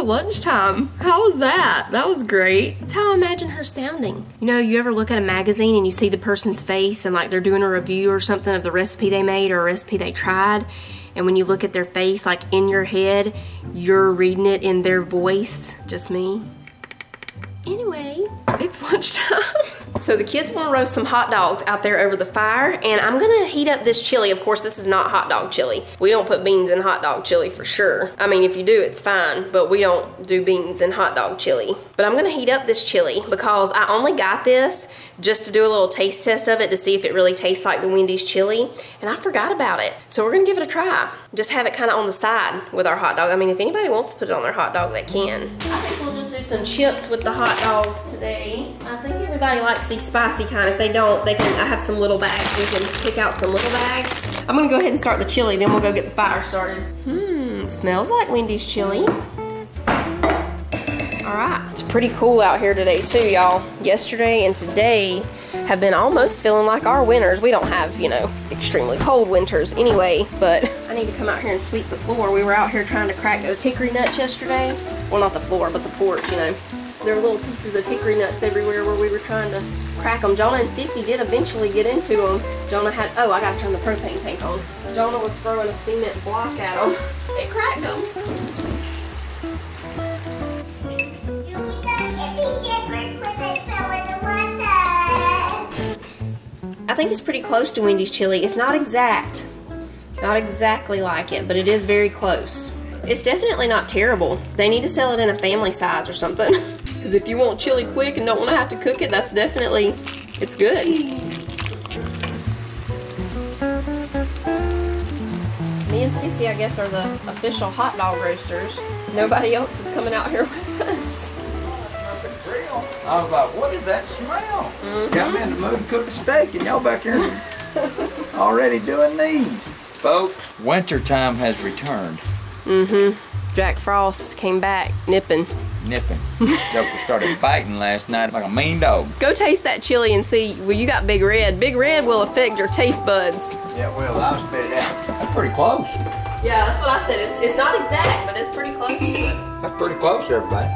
Lunchtime. How was that? That was great. That's how I imagine her sounding. You know, you ever look at a magazine and you see the person's face and like they're doing a review or something of the recipe they made or a recipe they tried, and when you look at their face, like in your head, you're reading it in their voice. Just me. Anyway, it's lunchtime. So the kids want to roast some hot dogs out there over the fire, and I'm gonna heat up this chili. Of course, this is not hot dog chili. We don't put beans in hot dog chili for sure. I mean, if you do, it's fine, but we don't do beans in hot dog chili. But I'm gonna heat up this chili because I only got this just to do a little taste test of it to see if it really tastes like the Wendy's chili, and I forgot about it. So we're gonna give it a try. Just have it kind of on the side with our hot dog. I mean, if anybody wants to put it on their hot dog, they can. I think we'll just do some chips with the hot dogs today. I think everybody likes these spicy kind. If they don't, they can. I have some little bags. We can pick out some little bags. I'm gonna go ahead and start the chili, then we'll go get the fire started. Smells like Wendy's chili. All right, it's pretty cool out here today too, y'all. Yesterday and today have been almost feeling like our winters. We don't have, you know, extremely cold winters anyway, but I need to come out here and sweep the floor. We were out here trying to crack those hickory nuts yesterday. Well, not the floor, but the porch, you know. There were little pieces of hickory nuts everywhere where we were trying to crack them. Jonah and Sissy did eventually get into them. Jonah had, oh, I gotta turn the propane tank on. Jonah was throwing a cement block at them. It cracked them. I think it's pretty close to Wendy's chili. It's not exact. Not exactly like it, but it is very close. It's definitely not terrible. They need to sell it in a family size or something. Because if you want chili quick and don't want to have to cook it, that's definitely, it's good. Me and Cece, I guess, are the official hot dog roasters. Nobody else is coming out here with us. I was like, what is that smell? Got me in the mood to cook a steak and y'all back here already doing these. Folks, wintertime has returned. Jack Frost came back nipping. Joker started biting last night like a mean dog. Go taste that chili and see. Well, you got Big Red. Big Red will affect your taste buds. Yeah, well, I'll spit it out. That's pretty close. Yeah, that's what I said. It's not exact, but it's pretty close to it. That's pretty close, everybody.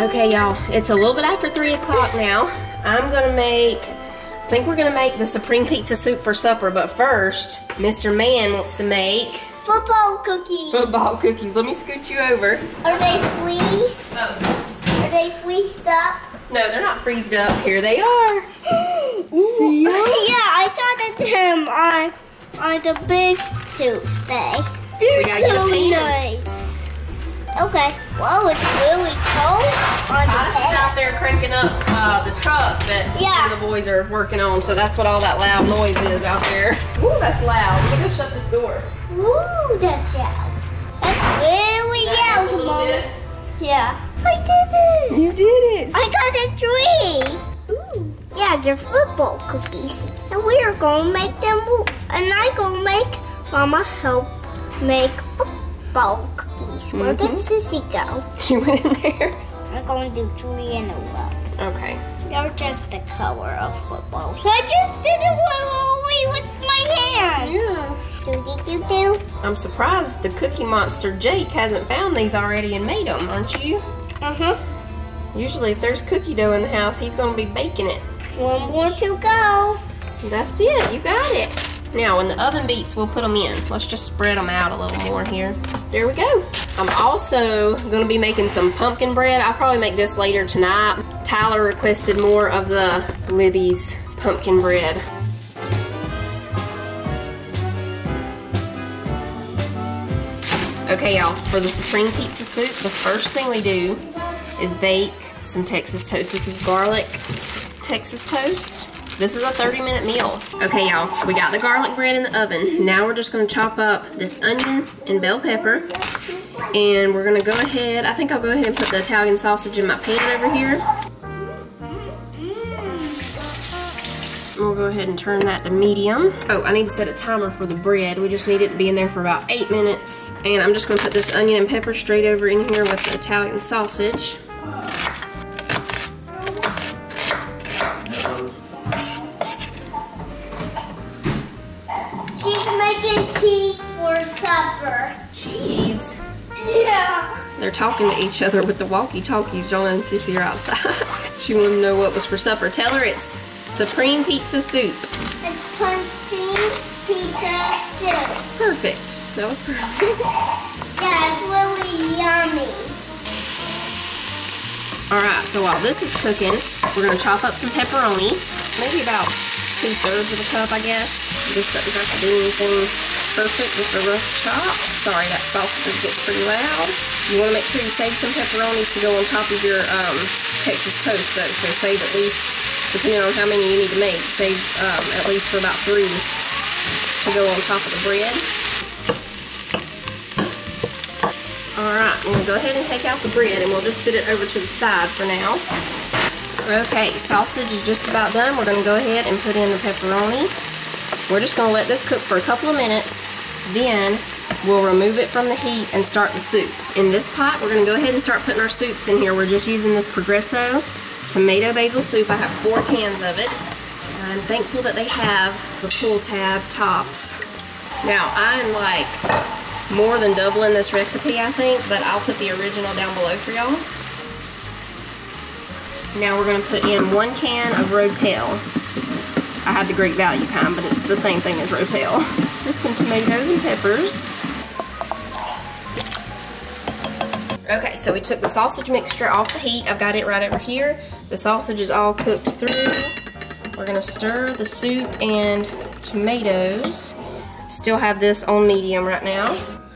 Okay, y'all, it's a little bit after 3 o'clock now. I think we're gonna make the Supreme Pizza Soup for supper, but first, Mr. Man wants to make... football cookies. Football cookies. Let me scoot you over. Are they freezed? Oh. Are they freezed up? No, they're not freezed up. Here they are. See? Yeah, I saw them on the Big Tuesday. They're so nice. Okay. Whoa, it's really cold on the Titus is out there cranking up the truck that the boys are working on, so that's what all that loud noise is out there. Ooh, that's loud. Let me go shut this door. Ooh, that's loud. That's really loud, Mom. Yeah. I did it. You did it. I got a tree. Ooh. Yeah, they're football cookies. And we are going to make them, and I'm going to make Mama help make football cookies. Where did Sissy go? She went in there. I'm going to do three in a row. Okay. They're just the color of football. So I just did it all away with my hand. Yeah. Do-do-do-do. I'm surprised the Cookie Monster Jake hasn't found these already and made them, aren't you? Usually if there's cookie dough in the house, he's going to be baking it. One more to go. That's it. You got it. Now, when the oven beats, we'll put them in. Let's just spread them out a little more here. There we go. I'm also gonna be making some pumpkin bread. I'll probably make this later tonight. Tyler requested more of the Libby's pumpkin bread. Okay, y'all, for the Supreme Pizza Soup, the first thing we do is bake some Texas toast. This is garlic Texas toast. This is a 30-minute meal. Okay, y'all, we got the garlic bread in the oven. Now we're just gonna chop up this onion and bell pepper. And we're gonna go ahead, I think I'll go ahead and put the Italian sausage in my pan over here. We'll go ahead and turn that to medium. Oh, I need to set a timer for the bread. We just need it to be in there for about 8 minutes. And I'm just gonna put this onion and pepper straight over in here with the Italian sausage. Cheese. Yeah. They're talking to each other with the walkie-talkies. Jonah and Sissy are outside. She wanted to know what was for supper. Tell her it's Supreme Pizza Soup. It's Supreme Pizza Soup. Perfect. That was perfect. Yeah, it's really yummy. Alright, so while this is cooking, we're going to chop up some pepperoni. Maybe about 2/3 of a cup, I guess. This doesn't have to do anything perfect, just a rough chop. Sorry, that sausage is getting pretty loud. You want to make sure you save some pepperonis to go on top of your Texas toast, though. So save at least, depending on how many you need to make, save at least for about 3 to go on top of the bread. Alright, I'm going to go ahead and take out the bread, and we'll just sit it over to the side for now. Okay, sausage is just about done. We're going to go ahead and put in the pepperoni. We're just going to let this cook for a couple of minutes, then we'll remove it from the heat and start the soup. In this pot, we're going to go ahead and start putting our soups in here. We're just using this Progresso tomato basil soup. I have 4 cans of it. I'm thankful that they have the pull tab tops. Now, I'm like more than doubling this recipe, I think, but I'll put the original down below for y'all. Now we're going to put in 1 can of Rotel. I had the Great Value kind, but it's the same thing as Rotel. Just some tomatoes and peppers. Okay, so we took the sausage mixture off the heat. I've got it right over here. The sausage is all cooked through. We're gonna stir the soup and tomatoes. Still have this on medium right now.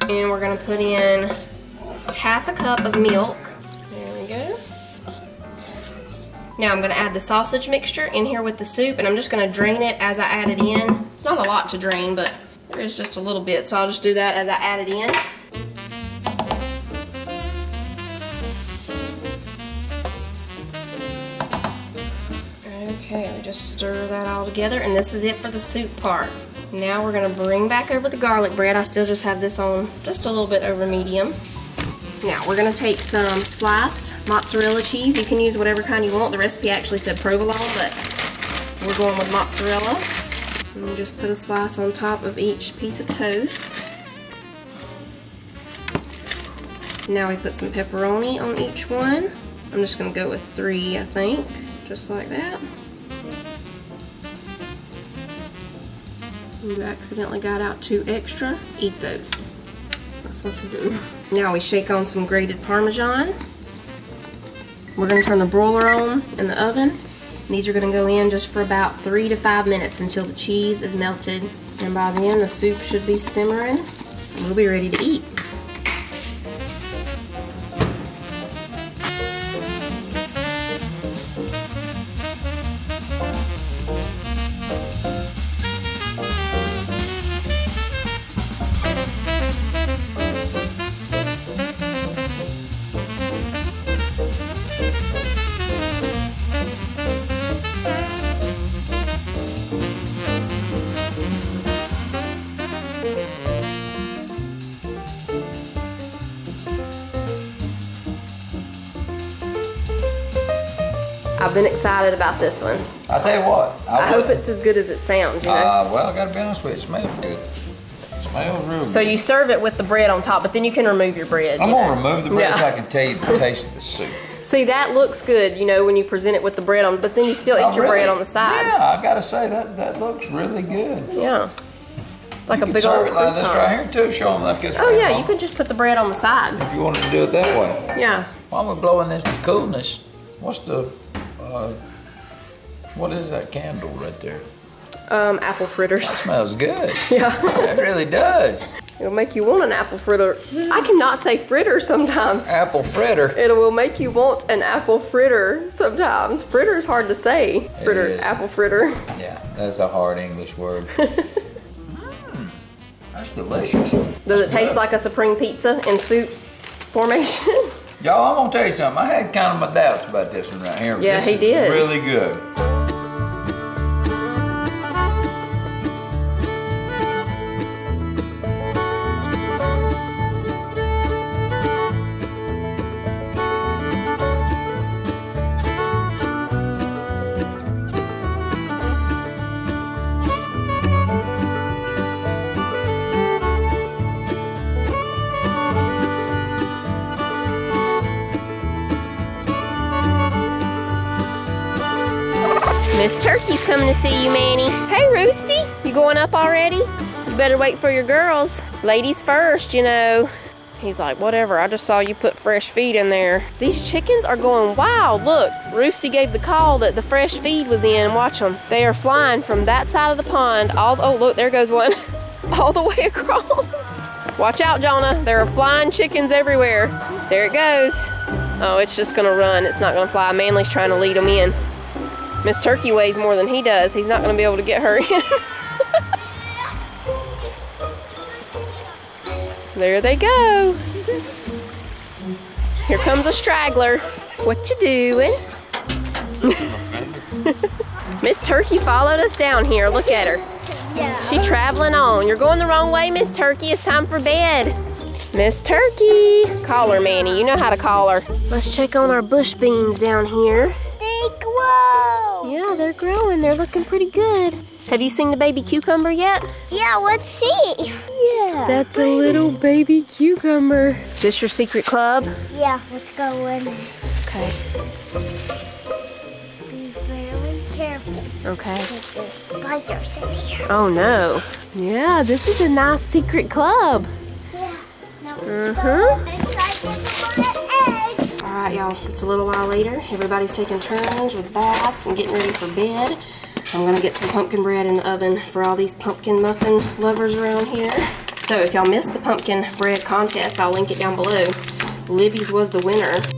And we're gonna put in 1/2 cup of milk. There we go. Now I'm going to add the sausage mixture in here with the soup, and I'm just going to drain it as I add it in. It's not a lot to drain, but there is just a little bit, so I'll just do that as I add it in. Okay, we just stir that all together, and this is it for the soup part. Now we're going to bring back over the garlic bread. I still just have this on just a little bit over medium. Now, we're going to take some sliced mozzarella cheese. You can use whatever kind you want. The recipe actually said provolone, but we're going with mozzarella. And we just put a slice on top of each piece of toast. Now we put some pepperoni on each one. I'm just going to go with 3, I think, just like that. You accidentally got out 2 extra. Eat those. That's what you do. Now we shake on some grated Parmesan. We're going to turn the broiler on in the oven. These are going to go in just for about 3 to 5 minutes until the cheese is melted. And by then the soup should be simmering. And we'll be ready to eat. I've been excited about this one. I'll tell you what. I hope it's as good as it sounds, you know? Well, I gotta be honest with you, it smells good. It smells real good. So you serve it with the bread on top, but then you can remove your bread. I'm gonna remove the bread so I can tell you the taste of the soup. See, that looks good, you know, when you present it with the bread on, but then you still eat your bread on the side. Yeah, I gotta say, that looks really good. Yeah. Like you a big old serve it like this right here too, show them like this. Oh yeah, you could just put the bread on the side. If you wanted to do it that way. Yeah. While we're blowing this to coolness, what's the, what is that candle right there? Apple fritters. That smells good. Yeah. It really does. It'll make you want an apple fritter. I cannot say fritter sometimes. Apple fritter. It will make you want an apple fritter sometimes. Fritter is hard to say. Fritter, apple fritter. Yeah, that's a hard English word. That's delicious. Does it taste like a Supreme Pizza in soup formation? Y'all, I'm gonna tell you something. I had kind of my doubts about this one right here. Yeah, he did. Really good. Miss Turkey's coming to see you, Manny. Hey, Roosty, you going up already? You better wait for your girls. Ladies first, you know. He's like, whatever, I just saw you put fresh feed in there. These chickens are going wild. Look, Roosty gave the call that the fresh feed was in. Watch them. They are flying from that side of the pond. Oh, look, there goes one. All the way across. Watch out, Jonah. There are flying chickens everywhere. There it goes. Oh, it's just going to run. It's not going to fly. Manly's trying to lead them in. Miss Turkey weighs more than he does. He's not going to be able to get her in. There they go. Here comes a straggler. What you doing? Miss Turkey followed us down here. Look at her. Yeah. She's traveling on. You're going the wrong way, Miss Turkey. It's time for bed. Miss Turkey. Call her, Manny. You know how to call her. Let's check on our bush beans down here. Yeah, they're growing. They're looking pretty good. Have you seen the baby cucumber yet? Yeah, let's see. Yeah. That's a little baby cucumber. Is this your secret club? Yeah, let's go in. Okay. Be very careful. Okay. Because there's spiders in here. Oh, no. Yeah, this is a nice secret club. Yeah. Now Alright y'all, it's a little while later. Everybody's taking turns with baths and getting ready for bed. I'm gonna get some pumpkin bread in the oven for all these pumpkin muffin lovers around here. So if y'all missed the pumpkin bread contest, I'll link it down below. Libby's was the winner.